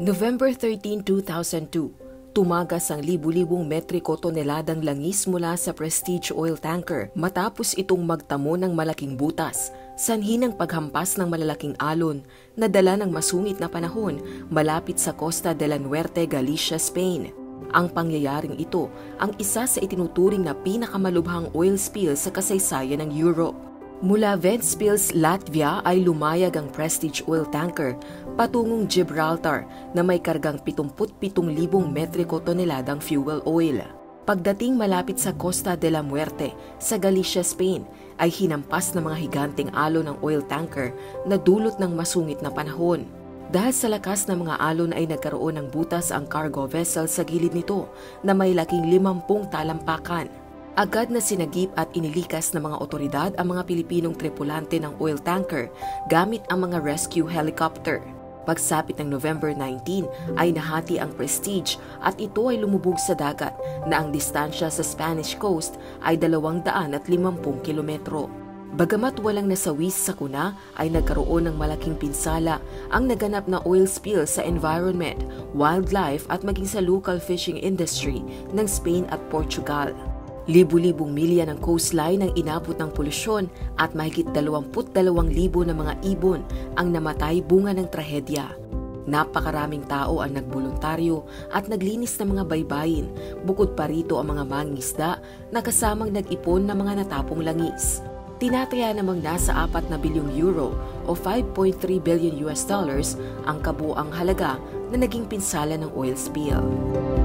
November 13, 2002, tumagas ang libu-libong metriko toneladang langis mula sa Prestige Oil Tanker matapos itong magtamo ng malaking butas, sanhi ng paghampas ng malalaking alon na dala ng masungit na panahon malapit sa Costa de la Muerte, Galicia, Spain. Ang pangyayaring ito ang isa sa itinuturing na pinakamalubhang oil spill sa kasaysayan ng Europe. Mula Ventspils, Latvia ay lumayag ang Prestige Oil Tanker patungong Gibraltar na may kargang 77,000 metriko toneladang fuel oil. Pagdating malapit sa Costa de la Muerte sa Galicia, Spain, ay hinampas ng mga higanteng alon ng oil tanker na dulot ng masungit na panahon. Dahil sa lakas ng mga alon ay nagkaroon ng butas ang cargo vessel sa gilid nito na may laking 50 talampakan. Agad na sinagip at inilikas ng mga otoridad ang mga Pilipinong tripulante ng oil tanker gamit ang mga rescue helicopter. Pagsapit ng November 19 ay nahati ang Prestige at ito ay lumubog sa dagat na ang distansya sa Spanish coast ay 250 kilometro. Bagamat walang nasawis sa kuna, ay nagkaroon ng malaking pinsala ang naganap na oil spill sa environment, wildlife at maging sa local fishing industry ng Spain at Portugal. Libu-libong milya ng coastline ang inabot ng polusyon at mahigit 22,000 na mga ibon ang namatay bunga ng trahedya. Napakaraming tao ang nagboluntaryo at naglinis ng mga baybayin, bukod pa rito ang mga mangingisda na kasamang nag-ipon ng mga natapong langis. Tinataya namang nasa 4 na bilyong euro o $5.3 billion ang kabuang halaga na naging pinsala ng oil spill.